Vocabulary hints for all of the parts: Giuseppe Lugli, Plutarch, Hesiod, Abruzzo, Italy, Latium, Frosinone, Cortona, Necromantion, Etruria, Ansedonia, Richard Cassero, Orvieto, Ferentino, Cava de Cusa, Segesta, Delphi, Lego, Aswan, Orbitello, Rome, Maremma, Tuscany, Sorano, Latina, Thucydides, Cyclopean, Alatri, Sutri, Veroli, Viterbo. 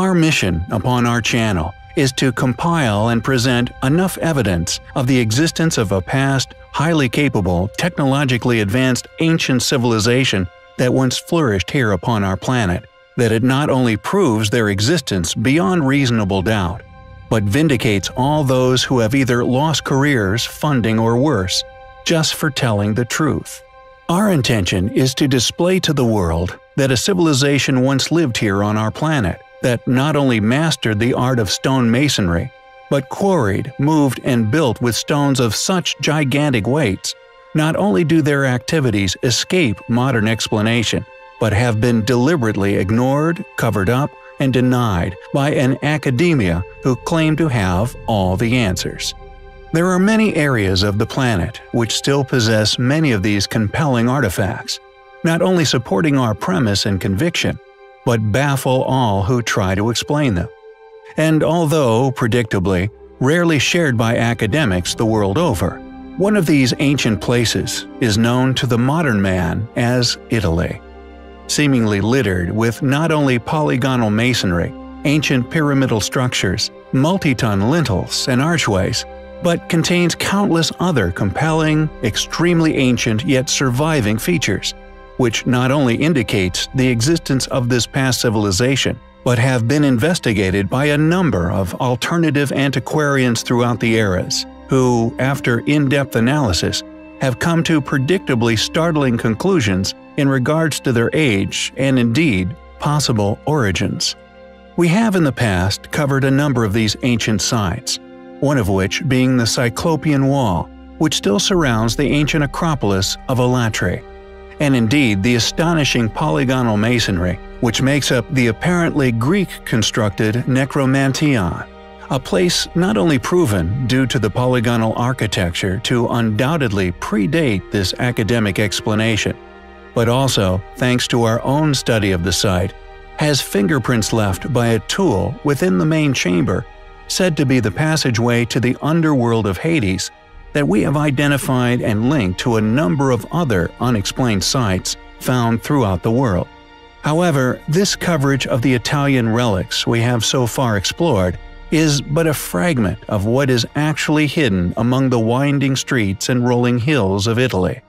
Our mission upon our channel is to compile and present enough evidence of the existence of a past, highly capable, technologically advanced ancient civilization that once flourished here upon our planet, that it not only proves their existence beyond reasonable doubt, but vindicates all those who have either lost careers, funding, or worse, just for telling the truth. Our intention is to display to the world that a civilization once lived here on our planet, that not only mastered the art of stonemasonry, but quarried, moved, and built with stones of such gigantic weights, not only do their activities escape modern explanation, but have been deliberately ignored, covered up, and denied by an academia who claim to have all the answers. There are many areas of the planet which still possess many of these compelling artifacts, not only supporting our premise and conviction, but baffle all who try to explain them. And although, predictably, rarely shared by academics the world over, one of these ancient places is known to the modern man as Italy. Seemingly littered with not only polygonal masonry, ancient pyramidal structures, multi-ton lintels and archways, but contains countless other compelling, extremely ancient yet surviving features, which not only indicates the existence of this past civilization, but have been investigated by a number of alternative antiquarians throughout the eras, who, after in-depth analysis, have come to predictably startling conclusions in regards to their age and, indeed, possible origins. We have in the past covered a number of these ancient sites, one of which being the Cyclopean Wall, which still surrounds the ancient Acropolis of Alatri, and indeed the astonishing polygonal masonry which makes up the apparently Greek-constructed Necromantion, a place not only proven due to the polygonal architecture to undoubtedly predate this academic explanation, but also, thanks to our own study of the site, has fingerprints left by a tool within the main chamber said to be the passageway to the underworld of Hades that we have identified and linked to a number of other unexplained sites found throughout the world. However, this coverage of the Italian relics we have so far explored is but a fragment of what is actually hidden among the winding streets and rolling hills of Italy.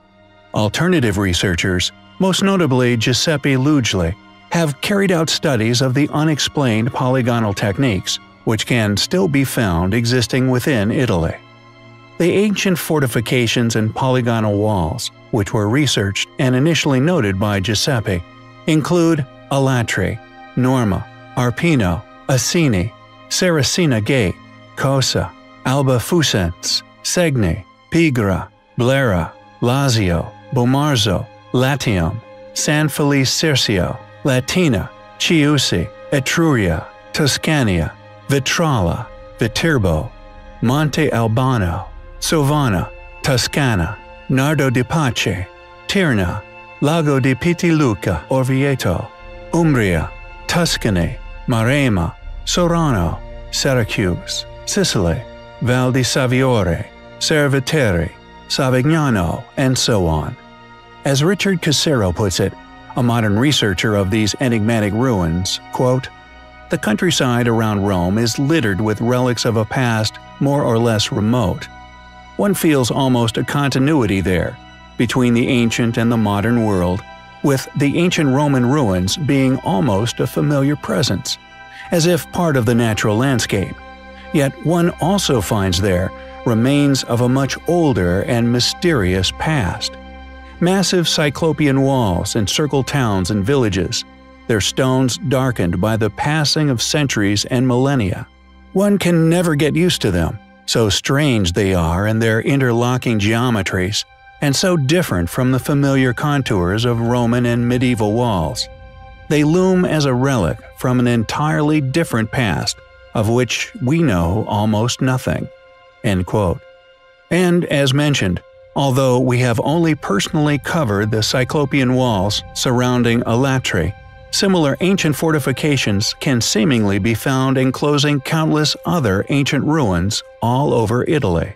Alternative researchers, most notably Giuseppe Lugli, have carried out studies of the unexplained polygonal techniques, which can still be found existing within Italy. The ancient fortifications and polygonal walls, which were researched and initially noted by Giuseppe, include Alatri, Norma, Arpino, Asini, Saracina Gate, Cosa, Alba Fusens, Segni, Pigra, Blera, Lazio, Bomarzo, Latium, San Felice Circeo, Latina, Chiusi, Etruria, Toscania, Vitrala, Viterbo, Monte Albano, Sovana, Toscana, Nardo di Pace, Tirna, Lago di Pitiluca, Orvieto, Umbria, Tuscany, Maremma, Sorano, Syracuse, Sicily, Val di Saviore, Cerveteri, Savignano, and so on. As Richard Cassero puts it, a modern researcher of these enigmatic ruins, quote, "The countryside around Rome is littered with relics of a past more or less remote. One feels almost a continuity there, between the ancient and the modern world, with the ancient Roman ruins being almost a familiar presence, as if part of the natural landscape. Yet one also finds there remains of a much older and mysterious past. Massive Cyclopean walls encircle towns and villages, their stones darkened by the passing of centuries and millennia. One can never get used to them, so strange they are in their interlocking geometries, and so different from the familiar contours of Roman and medieval walls. They loom as a relic from an entirely different past, of which we know almost nothing." End quote. And, as mentioned, although we have only personally covered the Cyclopean walls surrounding Alatri, similar ancient fortifications can seemingly be found enclosing countless other ancient ruins all over Italy.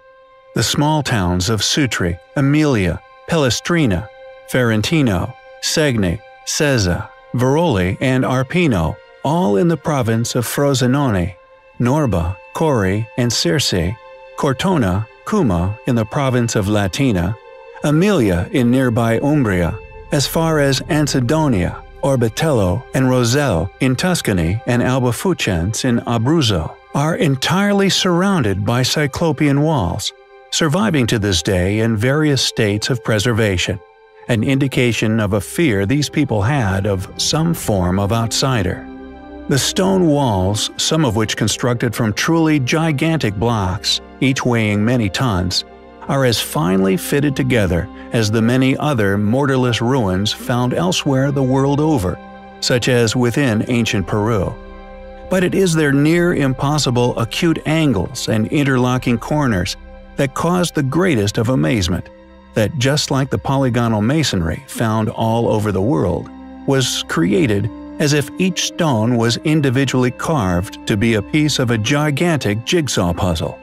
The small towns of Sutri, Emilia, Pelestrina, Ferentino, Segni, Seza, Veroli, and Arpino all in the province of Frosinone, Norba, Cori, and Circe, Cortona, Cuma in the province of Latina, Emilia in nearby Umbria, as far as Ansedonia, Orbitello, and Rosello in Tuscany and Albifucens in Abruzzo, are entirely surrounded by Cyclopean walls, surviving to this day in various states of preservation, an indication of a fear these people had of some form of outsider. The stone walls, some of which constructed from truly gigantic blocks, each weighing many tons, are as finely fitted together as the many other mortarless ruins found elsewhere the world over, such as within ancient Peru. But it is their near-impossible acute angles and interlocking corners that caused the greatest of amazement, that just like the polygonal masonry found all over the world, was created as if each stone was individually carved to be a piece of a gigantic jigsaw puzzle.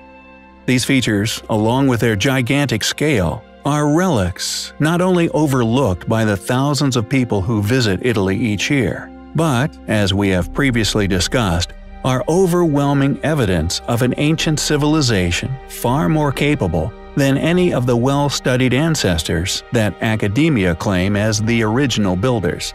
These features, along with their gigantic scale, are relics not only overlooked by the thousands of people who visit Italy each year, but, as we have previously discussed, are overwhelming evidence of an ancient civilization far more capable than any of the well-studied ancestors that academia claim as the original builders.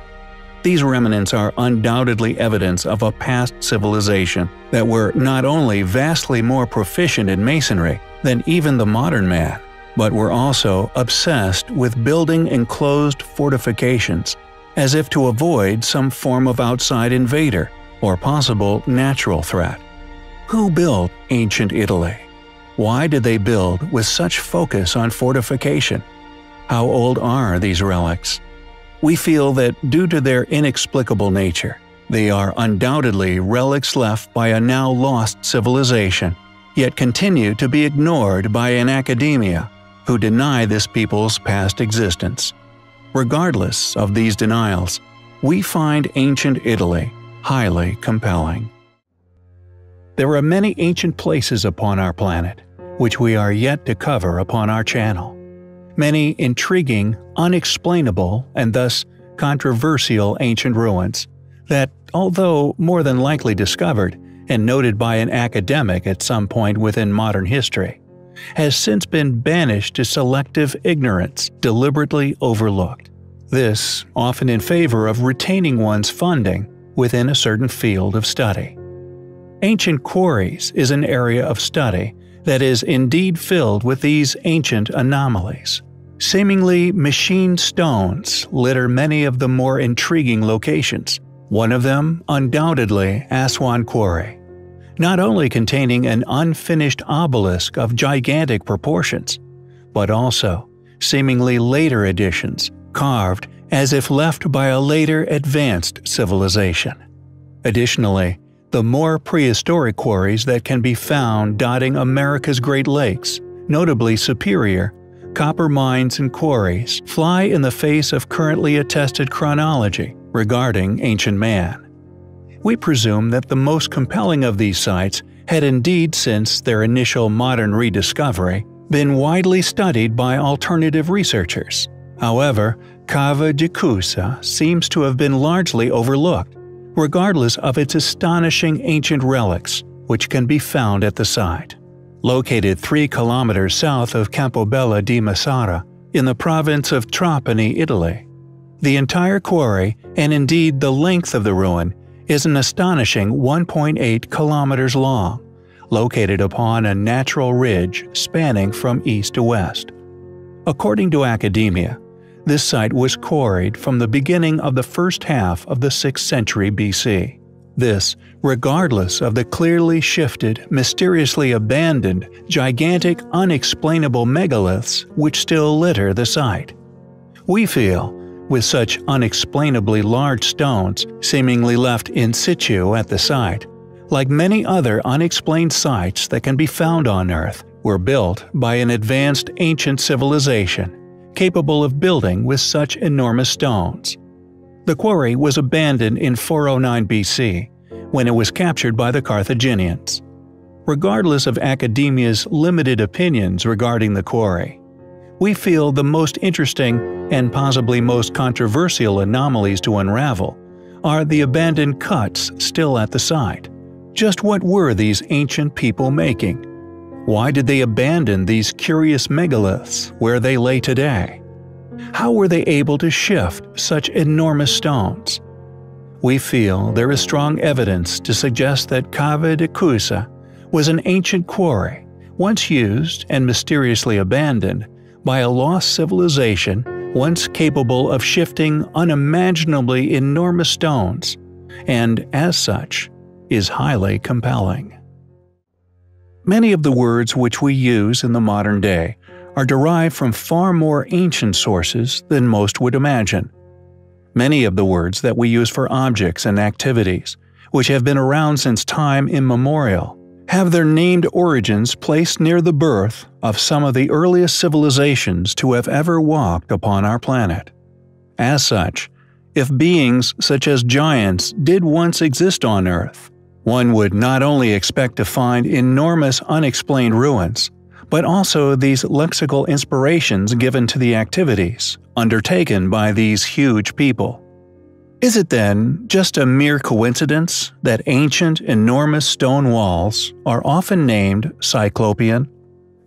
These remnants are undoubtedly evidence of a past civilization that were not only vastly more proficient in masonry than even the modern man, but were also obsessed with building enclosed fortifications, as if to avoid some form of outside invader or possible natural threat. Who built ancient Italy? Why did they build with such focus on fortification? How old are these relics? We feel that due to their inexplicable nature, they are undoubtedly relics left by a now lost civilization, yet continue to be ignored by an academia who deny this people's past existence. Regardless of these denials, we find ancient Italy highly compelling. There are many ancient places upon our planet, which we are yet to cover upon our channel. Many intriguing, unexplainable, and thus controversial ancient ruins that, although more than likely discovered and noted by an academic at some point within modern history, has since been banished to selective ignorance, deliberately overlooked. This often in favor of retaining one's funding within a certain field of study. Ancient quarries is an area of study that is indeed filled with these ancient anomalies. Seemingly machined stones litter many of the more intriguing locations, one of them undoubtedly Aswan Quarry. Not only containing an unfinished obelisk of gigantic proportions, but also seemingly later additions, carved as if left by a later advanced civilization. Additionally, the more prehistoric quarries that can be found dotting America's Great Lakes, notably Superior, copper mines and quarries fly in the face of currently attested chronology regarding ancient man. We presume that the most compelling of these sites had indeed, since their initial modern rediscovery, been widely studied by alternative researchers. However, Cava de Cusa seems to have been largely overlooked, regardless of its astonishing ancient relics, which can be found at the site. Located 3 kilometers south of Campobella di Massara, in the province of Trapani, Italy, the entire quarry, and indeed the length of the ruin, is an astonishing 1.8 kilometers long, located upon a natural ridge spanning from east to west. According to academia, this site was quarried from the beginning of the first half of the 6th century BC. This, regardless of the clearly shifted, mysteriously abandoned, gigantic, unexplainable megaliths which still litter the site. We feel, with such unexplainably large stones seemingly left in situ at the site, like many other unexplained sites that can be found on Earth, were built by an advanced ancient civilization, capable of building with such enormous stones. The quarry was abandoned in 409 BC, when it was captured by the Carthaginians. Regardless of academia's limited opinions regarding the quarry, we feel the most interesting and possibly most controversial anomalies to unravel Are the abandoned cuts still at the site? Just what were these ancient people making? Why did they abandon these curious megaliths where they lay today? How were they able to shift such enormous stones? We feel there is strong evidence to suggest that Cava de Cusa was an ancient quarry, once used and mysteriously abandoned by a lost civilization once capable of shifting unimaginably enormous stones, and as such, is highly compelling. Many of the words which we use in the modern day are derived from far more ancient sources than most would imagine. Many of the words that we use for objects and activities, which have been around since time immemorial, have their named origins placed near the birth of some of the earliest civilizations to have ever walked upon our planet. As such, if beings such as giants did once exist on Earth, one would not only expect to find enormous unexplained ruins, but also these lexical inspirations given to the activities undertaken by these huge people. Is it then just a mere coincidence that ancient, enormous stone walls are often named Cyclopean?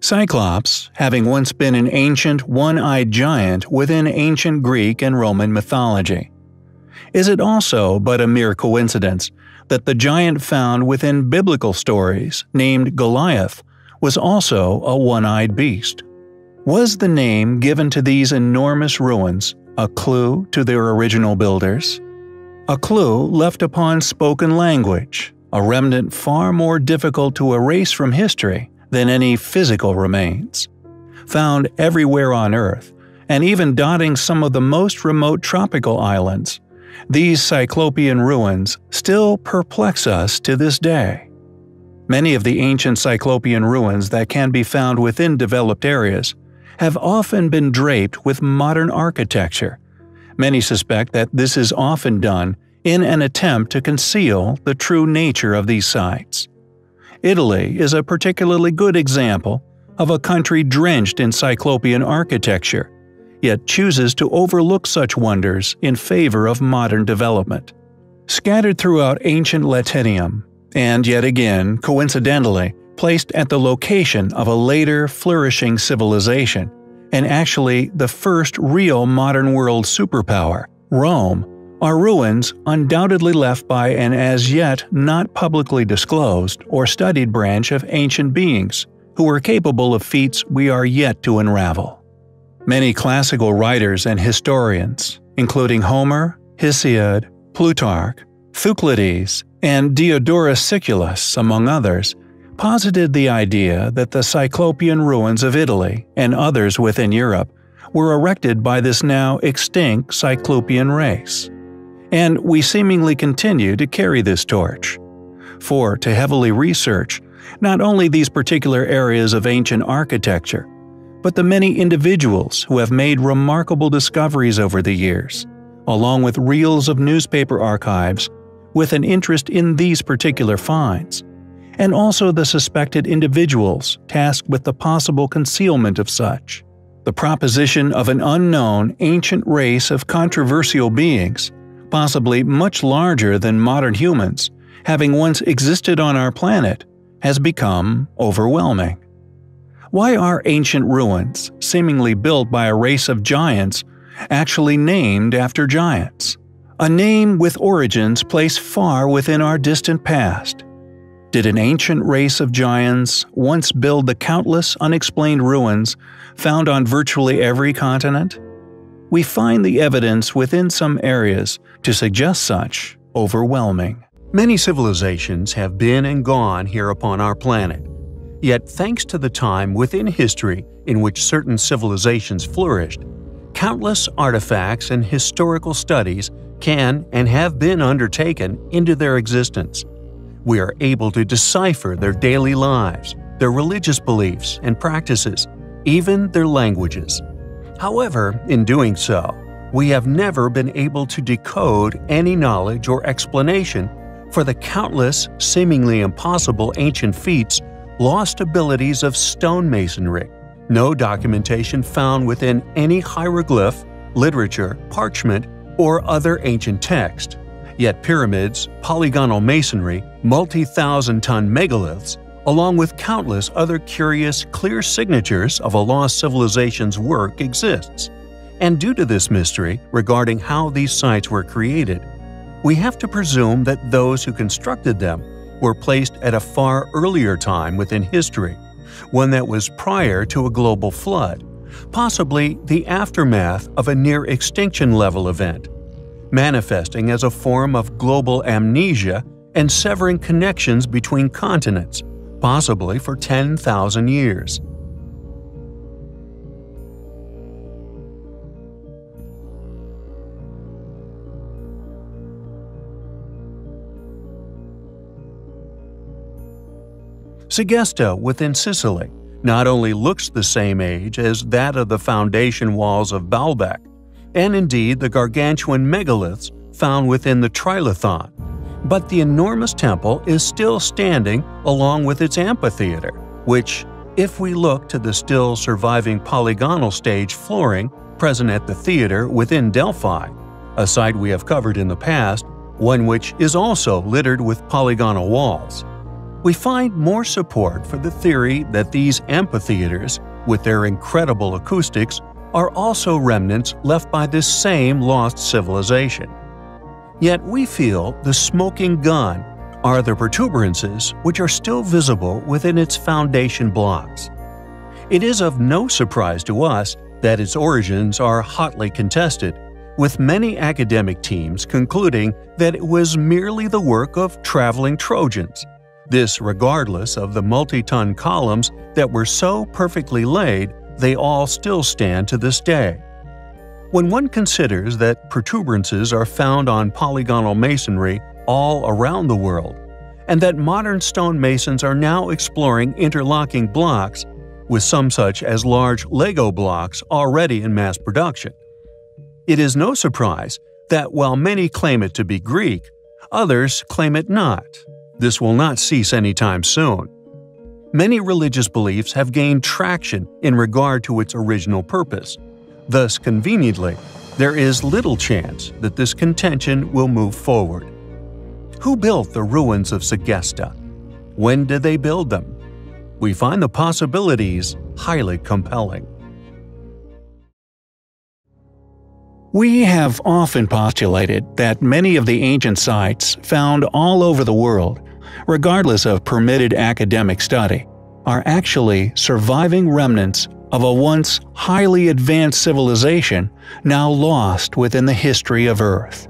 Cyclops, having once been an ancient, one-eyed giant within ancient Greek and Roman mythology. Is it also but a mere coincidence that the giant found within biblical stories named Goliath was also a one-eyed beast? Was the name given to these enormous ruins a clue to their original builders? A clue left upon spoken language, a remnant far more difficult to erase from history than any physical remains. Found everywhere on Earth, and even dotting some of the most remote tropical islands, these Cyclopean ruins still perplex us to this day. Many of the ancient Cyclopean ruins that can be found within developed areas have often been draped with modern architecture. Many suspect that this is often done in an attempt to conceal the true nature of these sites. Italy is a particularly good example of a country drenched in Cyclopean architecture, yet chooses to overlook such wonders in favor of modern development. Scattered throughout ancient Latium, and yet again, coincidentally, placed at the location of a later flourishing civilization, and actually the first real modern world superpower, Rome, are ruins undoubtedly left by an as yet not publicly disclosed or studied branch of ancient beings who were capable of feats we are yet to unravel. Many classical writers and historians, including Homer, Hesiod, Plutarch, Thucydides, and Diodorus Siculus, among others, posited the idea that the Cyclopean ruins of Italy and others within Europe were erected by this now extinct Cyclopean race. And we seemingly continue to carry this torch. For to heavily research not only these particular areas of ancient architecture, but the many individuals who have made remarkable discoveries over the years, along with reels of newspaper archives with an interest in these particular finds, and also the suspected individuals tasked with the possible concealment of such. The proposition of an unknown ancient race of controversial beings, possibly much larger than modern humans, having once existed on our planet, has become overwhelming. Why are ancient ruins, seemingly built by a race of giants, actually named after giants? A name with origins placed far within our distant past. Did an ancient race of giants once build the countless unexplained ruins found on virtually every continent? We find the evidence within some areas to suggest such overwhelming. Many civilizations have been and gone here upon our planet. Yet thanks to the time within history in which certain civilizations flourished, countless artifacts and historical studies can and have been undertaken into their existence. We are able to decipher their daily lives, their religious beliefs and practices, even their languages. However, in doing so, we have never been able to decode any knowledge or explanation for the countless, seemingly impossible ancient feats, lost abilities of stonemasonry. No documentation found within any hieroglyph, literature, parchment, or other ancient text. yet pyramids, polygonal masonry, multi-thousand-ton megaliths, along with countless other curious, clear signatures of a lost civilization's work exists. And due to this mystery regarding how these sites were created, we have to presume that those who constructed them were placed at a far earlier time within history, one that was prior to a global flood, possibly the aftermath of a near-extinction-level event, manifesting as a form of global amnesia and severing connections between continents, possibly for 10,000 years. Segesta within Sicily not only looks the same age as that of the foundation walls of Baalbek, and indeed the gargantuan megaliths found within the trilithon, but the enormous temple is still standing along with its amphitheater, which, if we look to the still surviving polygonal stage flooring present at the theater within Delphi, a site we have covered in the past, one which is also littered with polygonal walls, we find more support for the theory that these amphitheaters, with their incredible acoustics, are also remnants left by this same lost civilization. Yet we feel the smoking gun are the protuberances which are still visible within its foundation blocks. It is of no surprise to us that its origins are hotly contested, with many academic teams concluding that it was merely the work of traveling Trojans, this regardless of the multi-ton columns that were so perfectly laid they all still stand to this day. When one considers that protuberances are found on polygonal masonry all around the world, and that modern stonemasons are now exploring interlocking blocks, with some such as large Lego blocks already in mass production, it is no surprise that while many claim it to be Greek, others claim it not. This will not cease anytime soon. Many religious beliefs have gained traction in regard to its original purpose. Thus, conveniently, there is little chance that this contention will move forward. Who built the ruins of Segesta? When did they build them? We find the possibilities highly compelling. We have often postulated that many of the ancient sites found all over the world, regardless of permitted academic study, are actually surviving remnants of a once highly advanced civilization now lost within the history of Earth.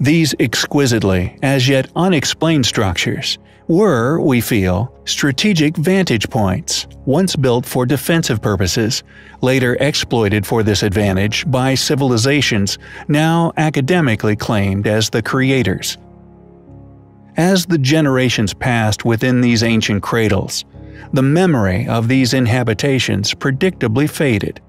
These exquisitely, as yet unexplained structures were, we feel, strategic vantage points, once built for defensive purposes, later exploited for this advantage by civilizations now academically claimed as the creators. As the generations passed within these ancient cradles, the memory of these inhabitations predictably faded.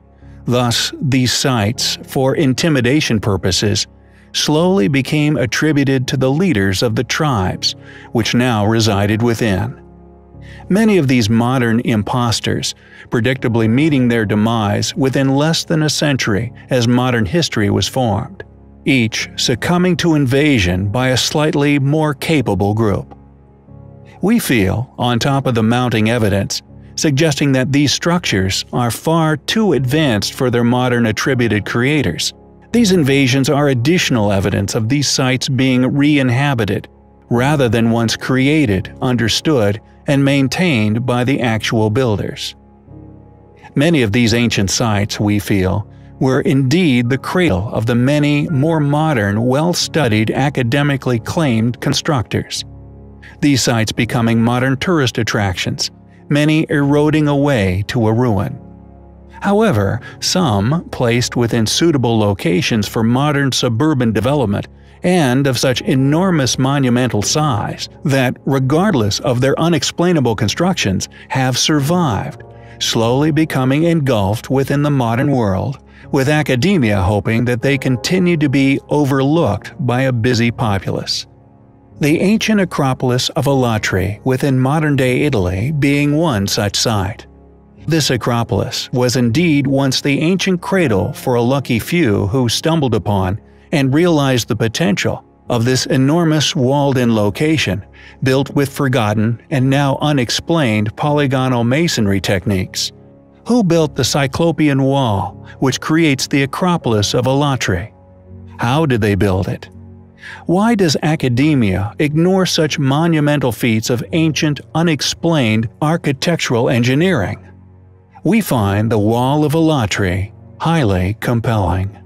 Thus, these sites, for intimidation purposes, slowly became attributed to the leaders of the tribes, which now resided within. Many of these modern imposters, predictably meeting their demise within less than a century as modern history was formed, each succumbing to invasion by a slightly more capable group. We feel, on top of the mounting evidence, suggesting that these structures are far too advanced for their modern attributed creators. These invasions are additional evidence of these sites being re-inhabited, rather than once created, understood, and maintained by the actual builders. Many of these ancient sites, we feel, were indeed the cradle of the many more modern, well-studied, academically claimed constructors. These sites becoming modern tourist attractions, many eroding away to a ruin. However, some, placed within suitable locations for modern suburban development and of such enormous monumental size that, regardless of their unexplainable constructions, have survived, slowly becoming engulfed within the modern world, with academia hoping that they continue to be overlooked by a busy populace. The ancient Acropolis of Alatri within modern-day Italy being one such site. This Acropolis was indeed once the ancient cradle for a lucky few who stumbled upon and realized the potential of this enormous walled-in location, built with forgotten and now unexplained polygonal masonry techniques. Who built the Cyclopean wall, which creates the Acropolis of Alatri? How did they build it? Why does academia ignore such monumental feats of ancient, unexplained architectural engineering? We find the Wall of Alatri highly compelling.